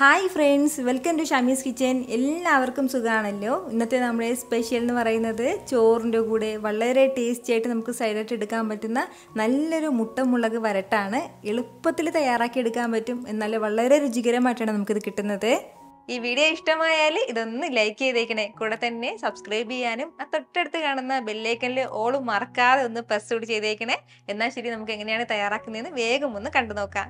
Hi friends, welcome to Shamees kitchen. എല്ലാവർക്കും സുഖമാണല്ലോ. ഇന്നത്തെ നമ്മുടെ സ്പെഷ്യൽ എന്ന് പറയുന്നത് ചോറിൻ്റെ കൂടെ വളരെ ടേസ്റ്റി ആയിട്ട് നമുക്ക് സൈഡായിട്ട് എടുക്കാൻ പറ്റുന്ന നല്ലൊരു മുട്ടമുളക് വരട്ടാണ്. എളുപ്പത്തിൽ തയ്യാറാക്കി എടുക്കാൻ പറ്റും, എന്നാൽ വളരെ രുചികരമായിട്ടാണ് നമുക്കിത് കിട്ടുന്നത്. ഈ വീഡിയോ ഇഷ്ടമായാൽ ഇതൊന്ന് ലൈക്ക് ചെയ്തേക്കണേ. കൂടെ തന്നെ സബ്സ്ക്രൈബ് ചെയ്യാനും ആ തൊട്ടടുത്ത് കാണുന്ന ബെല്ലൈക്കനിൽ ഓള് മറക്കാതെ ഒന്ന് പ്രസ് ചെയ്തേക്കണേ. എന്നാൽ ശരി, നമുക്ക് എങ്ങനെയാണ് തയ്യാറാക്കുന്നതെന്ന് വേഗം ഒന്ന് കണ്ടു നോക്കാം.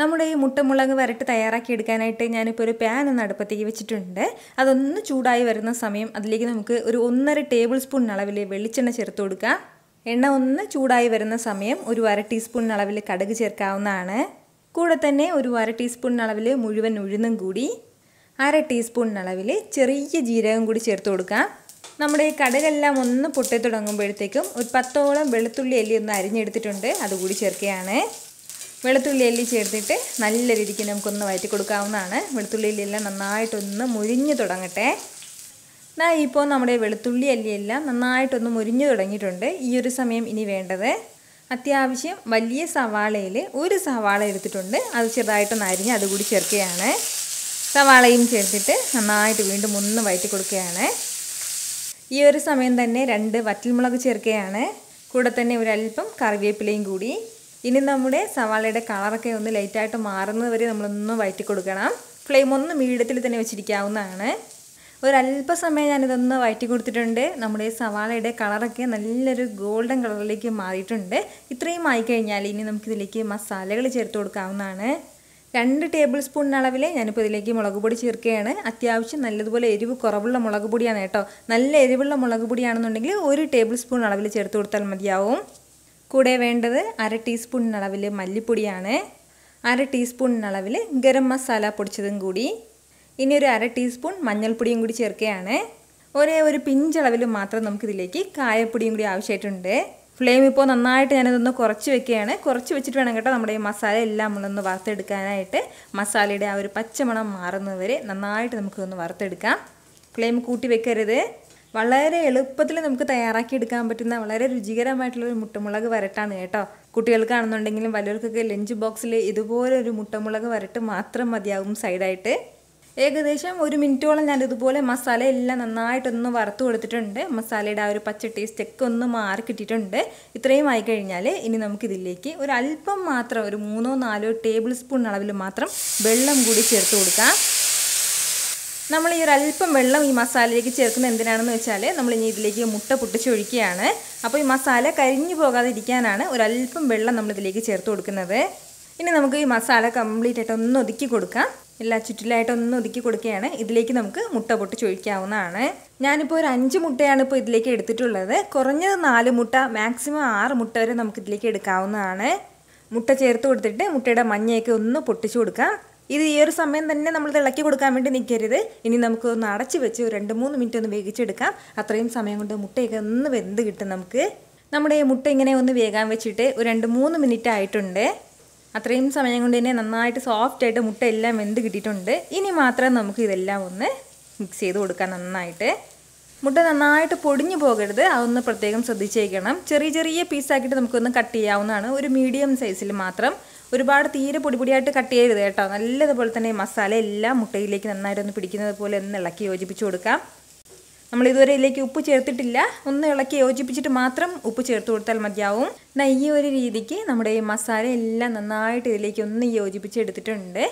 നമ്മുടെ ഈ മുട്ടമുളക് വരട്ട് തയ്യാറാക്കി എടുക്കാനായിട്ട് ഞാനിപ്പോൾ ഒരു പാൻ ഒന്ന് അടുപ്പത്തേക്ക് വെച്ചിട്ടുണ്ട്. അതൊന്ന് ചൂടായി വരുന്ന സമയം അതിലേക്ക് നമുക്ക് ഒരു 1.5 ടേബിൾ സ്പൂൺ അളവിൽ വെളിച്ചെണ്ണ ചേർത്ത് കൊടുക്കാം. എണ്ണ ഒന്ന് ചൂടായി വരുന്ന സമയം ഒരു 1/2 ടീസ്പൂൺ അളവിൽ കടുക് ചേർക്കാവുന്നതാണ്. കൂടെ തന്നെ ഒരു 1/2 ടീസ്പൂൺ അളവിൽ മുഴുവൻ ഉഴുന്നും കൂടി 1/2 ടീസ്പൂൺ അളവിൽ ചെറിയ ജീരകം കൂടി ചേർത്ത് കൊടുക്കാം. നമ്മുടെ ഈ കടുകെല്ലാം ഒന്ന് പൊട്ടി തുടങ്ങുമ്പോഴത്തേക്കും ഒരു 10ഓളം വെളുത്തുള്ളി എല്ലി ഒന്ന് അരിഞ്ഞെടുത്തിട്ടുണ്ട്, അതുകൂടി ചേർക്കുകയാണ്. വെളുത്തുള്ളി എല്ലി ചേർത്തിട്ട് നല്ല രീതിക്ക് നമുക്കൊന്ന് വഴറ്റി കൊടുക്കാവുന്നതാണ്. വെളുത്തുള്ളി എല്ലാം നന്നായിട്ടൊന്ന് മുരിഞ്ഞു തുടങ്ങട്ടെ. ദാ ഇപ്പോൾ നമ്മുടെ വെളുത്തുള്ളി എല്ലാം നന്നായിട്ടൊന്ന് മുരിഞ്ഞു തുടങ്ങിയിട്ടുണ്ട്. ഈ ഒരു സമയം ഇനി വേണ്ടത് അത്യാവശ്യം വലിയ സവാളയിൽ ഒരു സവാള എടുത്തിട്ടുണ്ട്, അത് ചെറുതായിട്ടൊന്ന് അരിഞ്ഞ് അതുകൂടി ചേർക്കുകയാണ്. സവാളയും ചേർത്തിട്ട് നന്നായിട്ട് വീണ്ടും ഒന്ന് വഴറ്റി കൊടുക്കുകയാണ്. ഈ ഒരു സമയം തന്നെ 2 വറ്റൽമുളക് ചേർക്കുകയാണ്. കൂടെ തന്നെ ഒരല്പം കറിവേപ്പിലയും കൂടി. ഇനി നമ്മുടെ സവാളയുടെ കളറൊക്കെ ഒന്ന് ലൈറ്റായിട്ട് മാറുന്നത് വരെ നമ്മളൊന്ന് വഴറ്റി കൊടുക്കണം. ഫ്ലെയിം ഒന്ന് മീഡിയത്തിൽ തന്നെ വെച്ചിരിക്കാവുന്നതാണ്. ഒരല്പസമയം ഞാനിതൊന്ന് വഴറ്റി കൊടുത്തിട്ടുണ്ട്. നമ്മുടെ സവാളയുടെ കളറൊക്കെ നല്ലൊരു ഗോൾഡൻ കളറിലേക്ക് മാറിയിട്ടുണ്ട്. ഇത്രയും ആയിക്കഴിഞ്ഞാൽ ഇനി നമുക്കിതിലേക്ക് മസാലകൾ ചേർത്ത് കൊടുക്കാവുന്നതാണ്. 2 ടേബിൾ സ്പൂൺ അളവിൽ ഞാനിപ്പോൾ ഇതിലേക്ക് മുളക് പൊടി ചേർക്കുകയാണ്. അത്യാവശ്യം നല്ലതുപോലെ എരിവ് കുറവുള്ള മുളക് പൊടിയാണ് കേട്ടോ. നല്ല എരിവുള്ള മുളക് പൊടിയാണെന്നുണ്ടെങ്കിൽ 1 ടേബിൾ സ്പൂൺ അളവിൽ ചേർത്ത് കൊടുത്താൽ മതിയാവും. കൂടെ വേണ്ടത് 1/2 ടീസ്പൂൺ അളവിൽ മല്ലിപ്പൊടിയാണ്. 1/2 ടീസ്പൂൺ അളവിൽ ഗരം മസാല പൊടിച്ചതും കൂടി. ഇനി ഒരു 1/2 ടീസ്പൂൺ മഞ്ഞൾപ്പൊടിയും കൂടി ചേർക്കുകയാണ്. ഒരു പിഞ്ചളവിൽ മാത്രം നമുക്കിതിലേക്ക് കായപ്പൊടിയും കൂടി ആവശ്യമായിട്ടുണ്ട്. ഫ്ലെയിം ഇപ്പോൾ നന്നായിട്ട് ഞാനിതൊന്ന് കുറച്ച് വെക്കുകയാണ്. കുറച്ച് വെച്ചിട്ട് വേണം കേട്ടോ നമ്മുടെ ഈ മസാല എല്ലാം നമ്മളൊന്ന് വറുത്തെടുക്കാനായിട്ട്. മസാലയുടെ ആ ഒരു പച്ചമണം മാറുന്നതുവരെ നന്നായിട്ട് നമുക്കൊന്ന് വറുത്തെടുക്കാം. ഫ്ലെയിം കൂട്ടി വെക്കരുത്. വളരെ എളുപ്പത്തിൽ നമുക്ക് തയ്യാറാക്കി എടുക്കാൻ പറ്റുന്ന വളരെ രുചികരമായിട്ടുള്ളൊരു മുട്ടമുളക് വരട്ടാണ് കേട്ടോ. കുട്ടികൾക്കാണെന്നുണ്ടെങ്കിലും വലിയവർക്കൊക്കെ ലഞ്ച് ബോക്സിൽ ഇതുപോലെ ഒരു മുട്ടമുളക് വരട്ട് മാത്രം മതിയാകും സൈഡായിട്ട്. ഏകദേശം 1 മിനിറ്റോളം ഞാനിതുപോലെ മസാല എല്ലാം നന്നായിട്ടൊന്ന് വറുത്ത് കൊടുത്തിട്ടുണ്ട്. മസാലയുടെ ആ ഒരു പച്ച ടേസ്റ്റൊക്കെ ഒന്ന് മാറി കിട്ടിയിട്ടുണ്ട്. ഇത്രയും ആയിക്കഴിഞ്ഞാൽ ഇനി നമുക്കിതിലേക്ക് ഒരല്പം മാത്രം ഒരു 3-4 ടേബിൾ സ്പൂൺ അളവിൽ മാത്രം വെള്ളം കൂടി ചേർത്ത് കൊടുക്കാം. നമ്മൾ ഈ ഒരല്പം വെള്ളം ഈ മസാലയിലേക്ക് ചേർക്കുന്നത് എന്തിനാണെന്ന് വെച്ചാൽ നമ്മൾ ഇനി ഇതിലേക്ക് മുട്ട പൊട്ടിച്ചൊഴിക്കുകയാണ്. അപ്പോൾ ഈ മസാല കരിഞ്ഞു പോകാതെ ഇരിക്കാനാണ് ഒരല്പം വെള്ളം നമ്മളിതിലേക്ക് ചേർത്ത് കൊടുക്കുന്നത്. ഇനി നമുക്ക് ഈ മസാല കംപ്ലീറ്റ് ആയിട്ട് ഒന്ന് ഒതുക്കി കൊടുക്കാം. എല്ലാ ചുറ്റിലായിട്ടൊന്ന് ഒതുക്കി കൊടുക്കുകയാണ്. ഇതിലേക്ക് നമുക്ക് മുട്ട പൊട്ടിച്ചൊഴിക്കാവുന്നതാണ്. ഞാനിപ്പോൾ ഒരു 5 മുട്ടയാണ് ഇപ്പോൾ ഇതിലേക്ക് എടുത്തിട്ടുള്ളത്. കുറഞ്ഞത് 4 മുട്ട, മാക്സിമം 6 മുട്ട വരെ നമുക്കിതിലേക്ക് എടുക്കാവുന്നതാണ്. മുട്ട ചേർത്ത് കൊടുത്തിട്ട് മുട്ടയുടെ മഞ്ഞയൊക്കെ ഒന്ന് പൊട്ടിച്ചു കൊടുക്കാം. ഇത് ഈ ഒരു സമയം തന്നെ നമ്മൾ ഇളക്കി കൊടുക്കാൻ വേണ്ടി നിൽക്കരുത്. ഇനി നമുക്ക് ഒന്ന് അടച്ചു വെച്ച് 2-3 മിനിറ്റ് ഒന്ന് വേവിച്ചെടുക്കാം. അത്രയും സമയം കൊണ്ട് മുട്ടയൊക്കെ ഒന്ന് വെന്ത് കിട്ടും നമുക്ക്. നമ്മുടെ മുട്ട ഇങ്ങനെ ഒന്ന് വേകാൻ വെച്ചിട്ട് ഒരു 2-3 മിനിറ്റ് ആയിട്ടുണ്ട്. അത്രയും സമയം കൊണ്ട് തന്നെ നന്നായിട്ട് സോഫ്റ്റായിട്ട് മുട്ട എല്ലാം വെന്ത് കിട്ടിയിട്ടുണ്ട്. ഇനി മാത്രം നമുക്ക് ഇതെല്ലാം ഒന്ന് മിക്സ് ചെയ്ത് കൊടുക്കാം നന്നായിട്ട്. മുട്ട നന്നായിട്ട് പൊടിഞ്ഞു പോകരുത്, അതൊന്ന് പ്രത്യേകം ശ്രദ്ധിച്ചേക്കണം. ചെറിയ ചെറിയ പീസാക്കിയിട്ട് നമുക്കൊന്ന് കട്ട് ചെയ്യാവുന്നതാണ്, ഒരു മീഡിയം സൈസിൽ മാത്രം. ഒരുപാട് തീരെ പൊടിപൊടിയായിട്ട് കട്ട് ചെയ്യരുത് കേട്ടോ. നല്ലതുപോലെ തന്നെ മസാല എല്ലാം മുട്ടയിലേക്ക് നന്നായിട്ടൊന്ന് പിടിക്കുന്നത് പോലെ ഒന്ന് ഇളക്കി യോജിപ്പിച്ച് കൊടുക്കാം. നമ്മൾ ഇതുവരെ ഇതിലേക്ക് ഉപ്പ് ചേർത്തിട്ടില്ല. ഒന്ന് ഇളക്കി യോജിപ്പിച്ചിട്ട് മാത്രം ഉപ്പ് ചേർത്ത് കൊടുത്താൽ മതിയാവും. എന്നാൽ ഈ ഒരു രീതിക്ക് നമ്മുടെ ഈ മസാല എല്ലാം നന്നായിട്ട് ഇതിലേക്ക് ഒന്ന് യോജിപ്പിച്ചെടുത്തിട്ടുണ്ട്.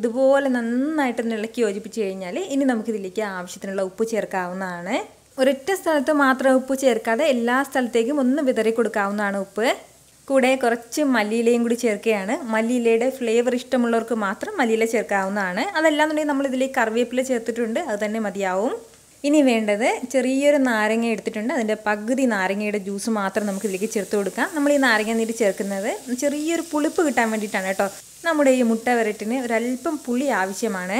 ഇതുപോലെ നന്നായിട്ടൊന്ന് ഇളക്കി യോജിപ്പിച്ച് കഴിഞ്ഞാൽ ഇനി നമുക്കിതിലേക്ക് ആവശ്യത്തിനുള്ള ഉപ്പ് ചേർക്കാവുന്നതാണ്. ഒരൊറ്റ സ്ഥലത്ത് മാത്രം ഉപ്പ് ചേർക്കാതെ എല്ലാ സ്ഥലത്തേക്കും ഒന്ന് വിതറി കൊടുക്കാവുന്നതാണ് ഉപ്പ്. കൂടെ കുറച്ച് മല്ലിയിലയും കൂടി ചേർക്കുകയാണ്. മല്ലിയിലയുടെ ഫ്ലേവർ ഇഷ്ടമുള്ളവർക്ക് മാത്രം മല്ലിയില ചേർക്കാവുന്നതാണ്. അതെല്ലാം തന്നെ നമ്മൾ ഇതിലേക്ക് കറിവേപ്പില ചേർത്തിട്ടുണ്ട്, അത് തന്നെ മതിയാവും. ഇനി വേണ്ടത് ചെറിയൊരു നാരങ്ങ എടുത്തിട്ടുണ്ട്. അതിൻ്റെ പകുതി നാരങ്ങയുടെ ജ്യൂസ് മാത്രം നമുക്കിതിലേക്ക് ചേർത്ത് കൊടുക്കാം. നമ്മൾ ഈ നാരങ്ങ നീര് ചേർക്കുന്നത് ചെറിയൊരു പുളിപ്പ് കിട്ടാൻ വേണ്ടിയിട്ടാണ് കേട്ടോ. നമ്മുടെ ഈ മുട്ട വരട്ടിന് ഒരല്പം പുളി ആവശ്യമാണ്.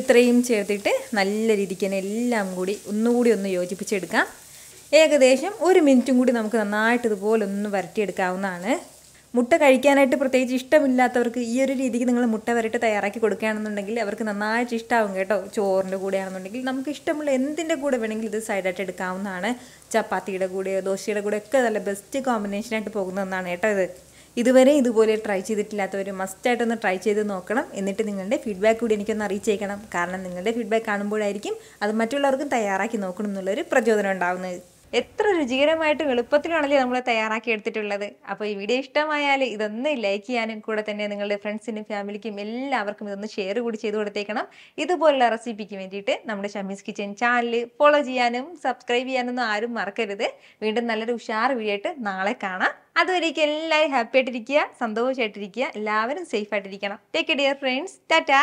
ഇത്രയും ചേർത്തിട്ട് നല്ല രീതിക്ക് തന്നെ എല്ലാം കൂടി ഒന്നുകൂടി ഒന്ന് യോജിപ്പിച്ചെടുക്കാം. ഏകദേശം 1 മിനിറ്റും കൂടി നമുക്ക് നന്നായിട്ട് ഇതുപോലെ ഒന്ന് വരട്ടിയെടുക്കാവുന്നതാണ്. മുട്ട കഴിക്കാനായിട്ട് പ്രത്യേകിച്ച് ഇഷ്ടമില്ലാത്തവർക്ക് ഈ ഒരു രീതിക്ക് നിങ്ങൾ മുട്ട വരട്ട് തയ്യാറാക്കി കൊടുക്കുകയാണെന്നുണ്ടെങ്കിൽ അവർക്ക് നന്നായിട്ട് ഇഷ്ടമാവും കേട്ടോ. ചോറിൻ്റെ കൂടെ ആണെന്നുണ്ടെങ്കിൽ നമുക്ക് ഇഷ്ടമുള്ള എന്തിൻ്റെ കൂടെ വേണമെങ്കിൽ ഇത് സൈഡായിട്ട് എടുക്കാവുന്നതാണ്. ചപ്പാത്തിയുടെ കൂടെ, ദോശയുടെ കൂടെ ഒക്കെ നല്ല ബെസ്റ്റ് കോമ്പിനേഷനായിട്ട് പോകുന്ന ഒന്നാണ് കേട്ടോ ഇത്. ഇതുവരെ ഇതുപോലെ ട്രൈ ചെയ്തിട്ടില്ലാത്തവർ മസ്റ്റ് ആയിട്ട് ഒന്ന് ട്രൈ ചെയ്തു നോക്കണം. എന്നിട്ട് നിങ്ങളുടെ ഫീഡ്ബാക്ക് കൂടി എനിക്കൊന്ന് അറിയിച്ചേക്കണം. കാരണം നിങ്ങളുടെ ഫീഡ്ബാക്ക് കാണുമ്പോഴായിരിക്കും അത് മറ്റുള്ളവർക്കും തയ്യാറാക്കി നോക്കണം എന്നുള്ളൊരു പ്രചോദനം ഉണ്ടാകുന്നത്. എത്ര രുചികരമായിട്ടും എളുപ്പത്തിലാണല്ലേ നമ്മൾ തയ്യാറാക്കി എടുത്തിട്ടുള്ളത്. അപ്പോൾ ഈ വീഡിയോ ഇഷ്ടമായാൽ ഇതൊന്ന് ലൈക്ക് ചെയ്യാനും കൂടെ തന്നെ നിങ്ങളുടെ ഫ്രണ്ട്സിനും ഫാമിലിക്കും എല്ലാവർക്കും ഇതൊന്ന് ഷെയർ കൂടി ചെയ്ത് കൊടുത്തേക്കണം. ഇതുപോലുള്ള റെസിപ്പിക്ക് വേണ്ടിയിട്ട് നമ്മുടെ ഷമീസ് കിച്ചൻ ചാനൽ ഫോളോ ചെയ്യാനും സബ്സ്ക്രൈബ് ചെയ്യാനൊന്നും ആരും മറക്കരുത്. വീണ്ടും നല്ലൊരു ഉഷാർ വീഡിയോ ആയിട്ട് നാളെ കാണാം. അതുവരേക്കും എല്ലാവരും ഹാപ്പി ആയിട്ടിരിക്കുക, സന്തോഷമായിട്ടിരിക്കുക, എല്ലാവരും സേഫ് ആയിട്ടിരിക്കണം. Take care friends, Tata.